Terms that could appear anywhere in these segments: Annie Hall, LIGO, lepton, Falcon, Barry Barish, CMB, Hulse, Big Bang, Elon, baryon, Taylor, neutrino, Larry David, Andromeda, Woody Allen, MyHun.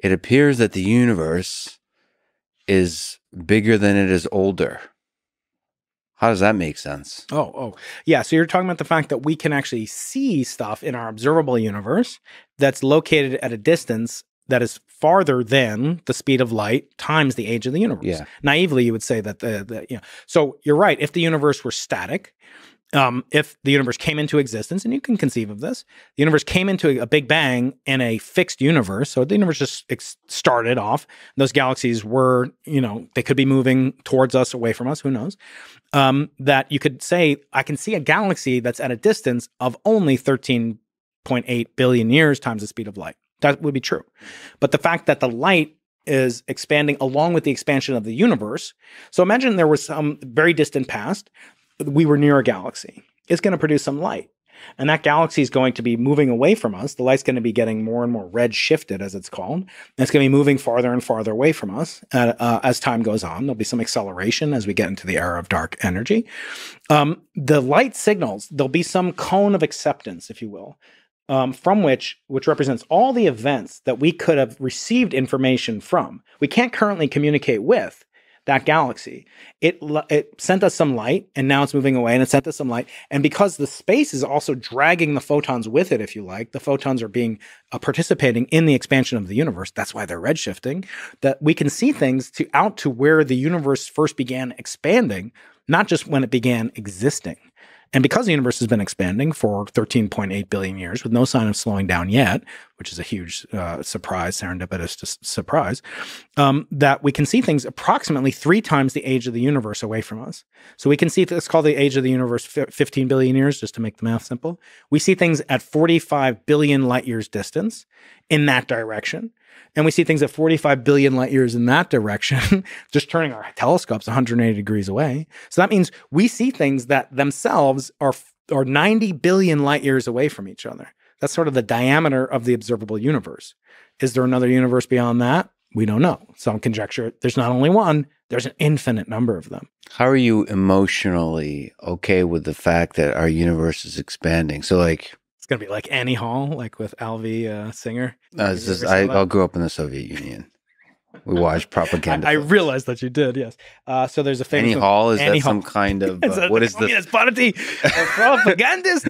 It appears that the universe is bigger than it is older. How does that make sense? Yeah. So you're talking about the fact that we can actually see stuff in our observable universe that's located at a distance that is farther than the speed of light times the age of the universe. Yeah. Naively, you would say that you know. So you're right. If the universe were static, if the universe came into existence, and you can conceive of this, the universe came into a big bang in a fixed universe. So the universe just started off. Those galaxies were, you know, they could be moving towards us, away from us, who knows? That you could say, I can see a galaxy that's at a distance of only 13.8 billion years times the speed of light. That would be true. But the fact that the light is expanding along with the expansion of the universe. So imagine there was some very distant past. We were near a galaxy. It's going to produce some light. And that galaxy is going to be moving away from us. The light's going to be getting more and more red shifted, as it's called. And it's going to be moving farther and farther away from us as time goes on. There'll be some acceleration as we get into the era of dark energy. The light signals, there'll be some cone of acceptance, if you will, from which represents all the events that we could have received information from. We can't currently communicate with that galaxy. It sent us some light, and now it's moving away, and it sent us some light. And because the space is also dragging the photons with it, if you like, the photons are being participating in the expansion of the universe. That's why they're redshifting. That we can see things out to where the universe first began expanding, not just when it began existing. And because the universe has been expanding for 13.8 billion years with no sign of slowing down yet, which is a huge surprise, serendipitous surprise, that we can see things approximately 3 times the age of the universe away from us. So we can see, let's call the age of the universe 15 billion years, just to make the math simple. We see things at 45 billion light years distance in that direction. And we see things at 45 billion light years in that direction, just turning our telescopes 180 degrees away. So that means we see things that themselves are 90 billion light years away from each other. That's sort of the diameter of the observable universe. Is there another universe beyond that? We don't know. Some conjecture there's not only one, there's an infinite number of them. How are you emotionally okay with the fact that our universe is expanding? So like... It's going to be like Annie Hall, like with Alvy Singer. I grew up in the Soviet Union. We watched propaganda. I realized that you did, yes. So there's a famous Annie Hall. Is Annie that Hall. Some kind of what is this? Party propagandist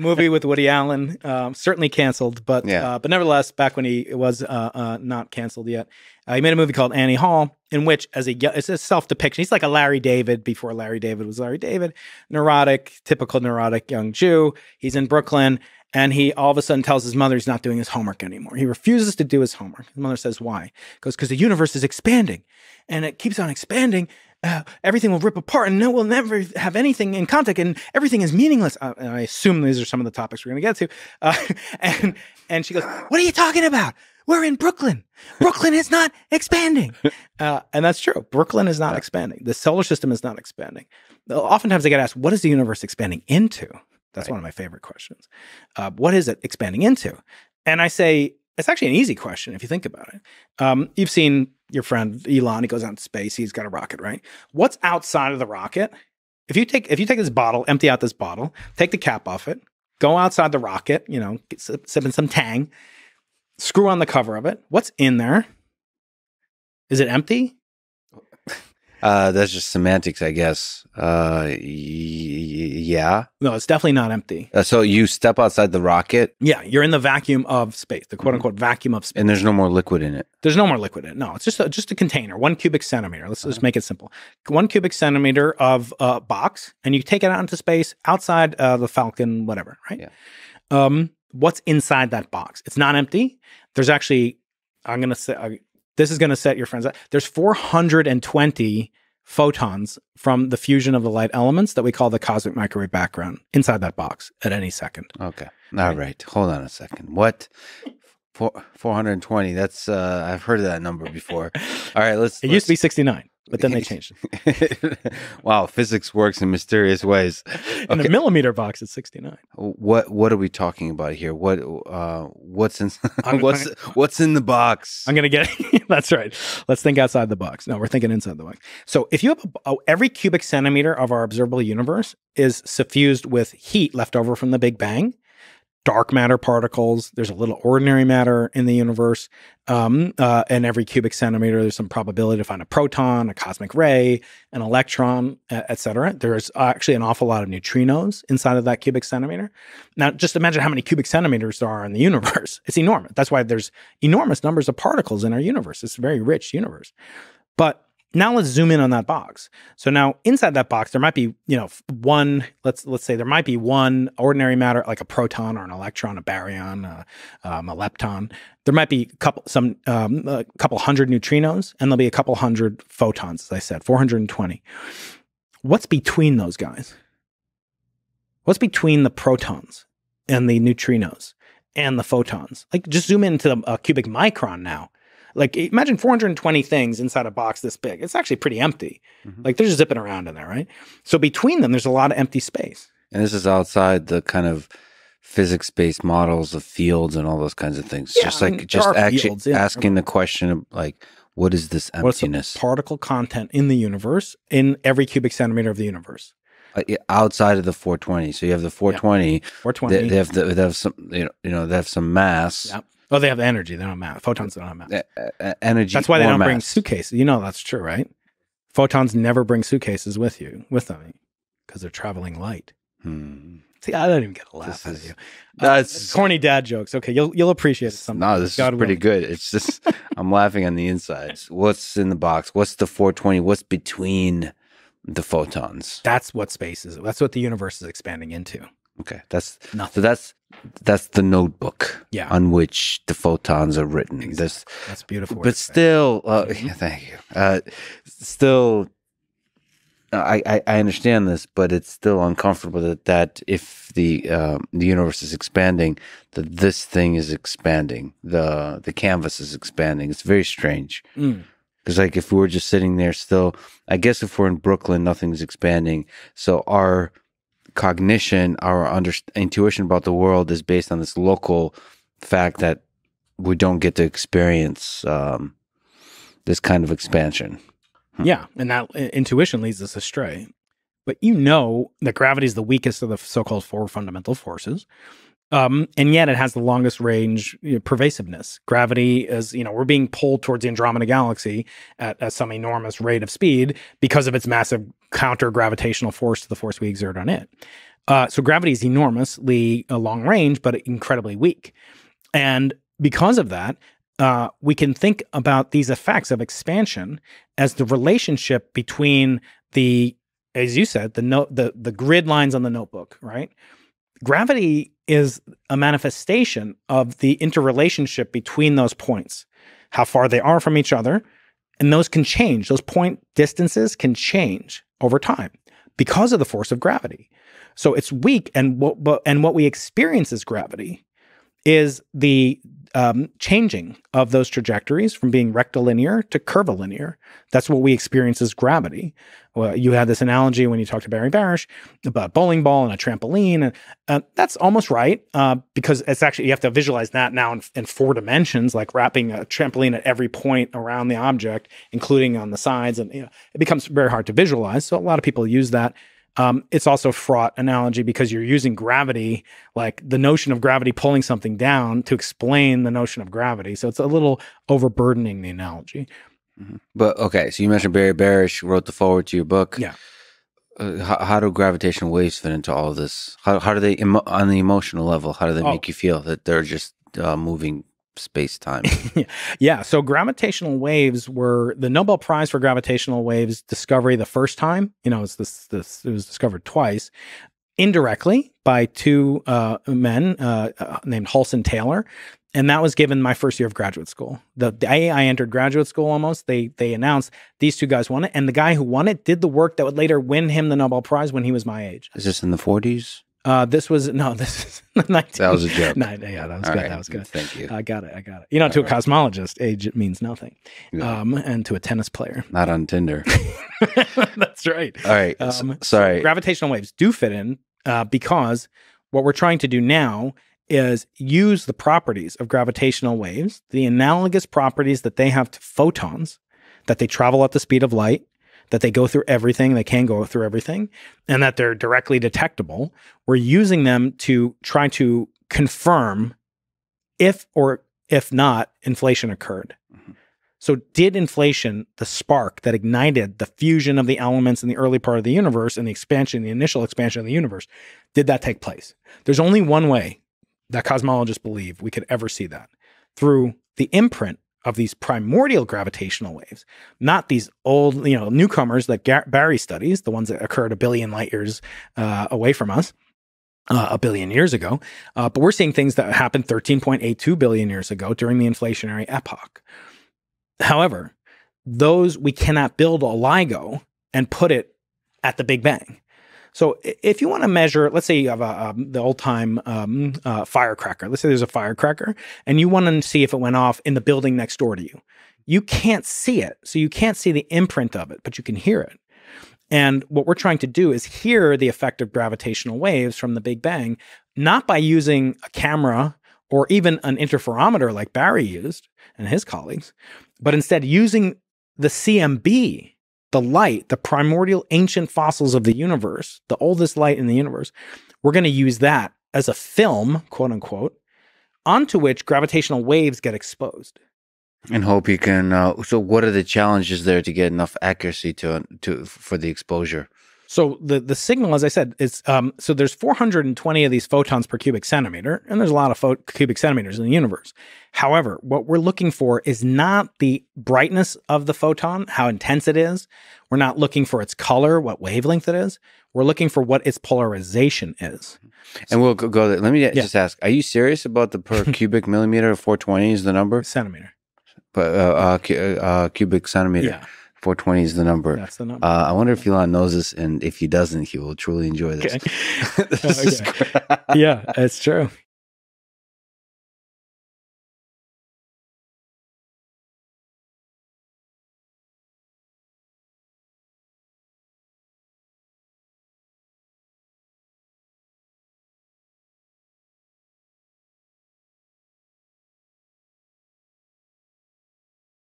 movie with Woody Allen? Certainly canceled, but yeah. But nevertheless, back when he was not canceled yet, he made a movie called Annie Hall, in which it's a self-depiction. He's like a Larry David before Larry David was Larry David, neurotic, typical neurotic young Jew. He's in Brooklyn. And he all of a sudden tells his mother he's not doing his homework anymore. He refuses to do his homework. His mother says, why? He goes, because the universe is expanding and it keeps on expanding. Everything will rip apart and we'll never have anything in contact and everything is meaningless. And I assume these are some of the topics we're going to get to. And she goes, what are you talking about? We're in Brooklyn. Brooklyn is not expanding. And that's true. Brooklyn is not expanding. The solar system is not expanding. Oftentimes I get asked, what is the universe expanding into? That's right. One of my favorite questions. What is it expanding into? And I say, it's actually an easy question if you think about it. You've seen your friend Elon, he goes out into space, he's got a rocket, right? What's outside of the rocket? If you take this bottle, empty out this bottle, take the cap off it, go outside the rocket, you know, sipping some tang, screw on the cover of it. What's in there? Is it empty? That's just semantics, I guess. Yeah. No, it's definitely not empty. So you step outside the rocket? Yeah, you're in the vacuum of space, the quote-unquote vacuum of space. And there's no more liquid in it? There's no more liquid in it. No, it's just a container, 1 cubic centimeter. Let's just make it simple. 1 cubic centimeter of a box, and you take it out into space outside the Falcon, whatever, right? Yeah. What's inside that box? It's not empty. There's actually, I'm going to say... this is going to set your friends up. There's 420 photons from the fusion of the light elements that we call the cosmic microwave background inside that box at any second. Okay. All right. Hold on a second. What? 420. That's, I've heard of that number before. All right. It used to be 69, but then they changed it. Wow. Physics works in mysterious ways. Okay. In the millimeter box, it's 69. What are we talking about here? What's in the box? I'm going to get it. That's right. Let's think outside the box. No, we're thinking inside the box. So if you have every cubic centimeter of our observable universe is suffused with heat left over from the Big Bang, dark matter particles. There's a little ordinary matter in the universe. And every cubic centimeter, there's some probability to find a proton, a cosmic ray, an electron, et cetera. There's actually an awful lot of neutrinos inside of that cubic centimeter. Now, just imagine how many cubic centimeters there are in the universe. It's enormous. That's why there's enormous numbers of particles in our universe. It's a very rich universe. But now let's zoom in on that box. So now inside that box, there might be, you know, one, let's say there might be one ordinary matter, like a proton or an electron, a baryon, a lepton. There might be a couple hundred neutrinos, and there'll be a couple hundred photons, as I said, 420. What's between those guys? What's between the protons and the neutrinos and the photons? Like, just zoom into a cubic micron now. Like, imagine 420 things inside a box this big. It's actually pretty empty. Mm-hmm. Like, they're just zipping around in there, right? So between them, there's a lot of empty space. And this is outside the kind of physics-based models of fields and all those kinds of things. Yeah, just like, I mean, just actually fields, yeah. Asking the question of, like, what is this emptiness? What's the particle content in the universe, in every cubic centimeter of the universe? Outside of the 420. So you have the 420. Yeah. 420. They have they have some, they have some mass. Yeah. Oh, they have the energy. They don't have mass. Photons don't have mass. Energy. That's why they don't bring suitcases. You know that's true, right? Photons never bring suitcases with them because they're traveling light. Hmm. See, I don't even get a laugh out of you. That's corny dad jokes. Okay, you'll appreciate it sometime. No, this is pretty good. It's just I'm laughing on the insides. What's in the box? What's the 420? What's between the photons? That's what space is. That's what the universe is expanding into. Okay, that's nothing. So that's the notebook, yeah, on which the photons are written. Exactly. That's beautiful. But still, yeah, thank you. Still, I understand this, but it's still uncomfortable that if the universe is expanding, that this thing is expanding. The canvas is expanding. It's very strange. Mm. Because, like, if we were just sitting there still, I guess if we're in Brooklyn, nothing's expanding. So our cognition, our intuition about the world is based on this local fact that we don't get to experience this kind of expansion. Hmm. Yeah, and that intuition leads us astray. But you know that gravity is the weakest of the so-called four fundamental forces. And yet it has the longest range pervasiveness. Gravity is, we're being pulled towards the Andromeda Galaxy at some enormous rate of speed because of its massive counter-gravitational force to the force we exert on it. So gravity is enormously long range, but incredibly weak. And because of that, we can think about these effects of expansion as the relationship between the, as you said, the grid lines on the notebook, right? Gravity is a manifestation of the interrelationship between those points, how far they are from each other, and those can change. Those point distances can change over time because of the force of gravity. So it's weak, and what we experience as gravity is the changing of those trajectories from being rectilinear to curvilinear. That's what we experience as gravity. Well, you had this analogy when you talked to Barry Barish about bowling ball and a trampoline. And, that's almost right, because it's actually, you have to visualize that now in four dimensions, like wrapping a trampoline at every point around the object, including on the sides. And it becomes very hard to visualize. So a lot of people use that. It's also a fraught analogy because you're using gravity, like the notion of gravity pulling something down, to explain the notion of gravity. So it's a little overburdening, the analogy. Mm-hmm. But okay, so you mentioned Barry Barish wrote the foreword to your book. Yeah. How do gravitational waves fit into all of this? How do they, on the emotional level, how do they make you feel that they're just moving space-time? Yeah, so gravitational waves were the Nobel Prize for gravitational waves discovery the first time. It was discovered twice, indirectly by two men named Hulse and Taylor. And that was given my first year of graduate school. The day I entered graduate school almost, they announced these two guys won it. And the guy who won it did the work that would later win him the Nobel Prize when he was my age. Is this in the 40s? This is the 1990s. That was a joke. Yeah, that was good. Right. That was good. Thank you. I got it. To a cosmologist, age, it means nothing. Yeah. And to a tennis player. Not on Tinder. That's right. All right. Sorry. So gravitational waves do fit in because what we're trying to do now is use the properties of gravitational waves, the analogous properties that they have to photons, that they travel at the speed of light, that they go through everything, they can go through everything, and that they're directly detectable. We're using them to try to confirm if or if not inflation occurred. Mm-hmm. So did inflation, the spark that ignited the fusion of the elements in the early part of the universe and the expansion, the initial expansion of the universe, did that take place? There's only one way that cosmologists believe we could ever see that, through the imprint of these primordial gravitational waves, not these old, you know, newcomers that Barry studies, the ones that occurred a billion light years away from us, a billion years ago. But we're seeing things that happened 13.82 billion years ago during the inflationary epoch. However, those, we cannot build a LIGO and put it at the Big Bang. So if you want to measure, let's say you have the old time firecracker, let's say there's a firecracker and you want to see if it went off in the building next door to you. You can't see it. So you can't see the imprint of it, but you can hear it. And what we're trying to do is hear the effect of gravitational waves from the Big Bang, not by using a camera or even an interferometer like Barry used and his colleagues, but instead using the CMB, the light, the primordial ancient fossils of the universe, the oldest light in the universe. We're going to use that as a film, quote unquote, onto which gravitational waves get exposed. And hope you can, so what are the challenges there to get enough accuracy for the exposure? So the signal, as I said, is, so there's 420 of these photons per cubic centimeter, and there's a lot of cubic centimeters in the universe. However, what we're looking for is not the brightness of the photon, how intense it is. We're not looking for its color, what wavelength it is. We're looking for what its polarization is. And so, we'll go there. Let me just ask, are you serious about the per cubic millimeter of 420 is the number? Centimeter. But cubic centimeter. Yeah. 420 is the number. That's the number. I wonder if Elon knows this, and if he doesn't, he will truly enjoy this. Okay. This is great. Yeah, it's true.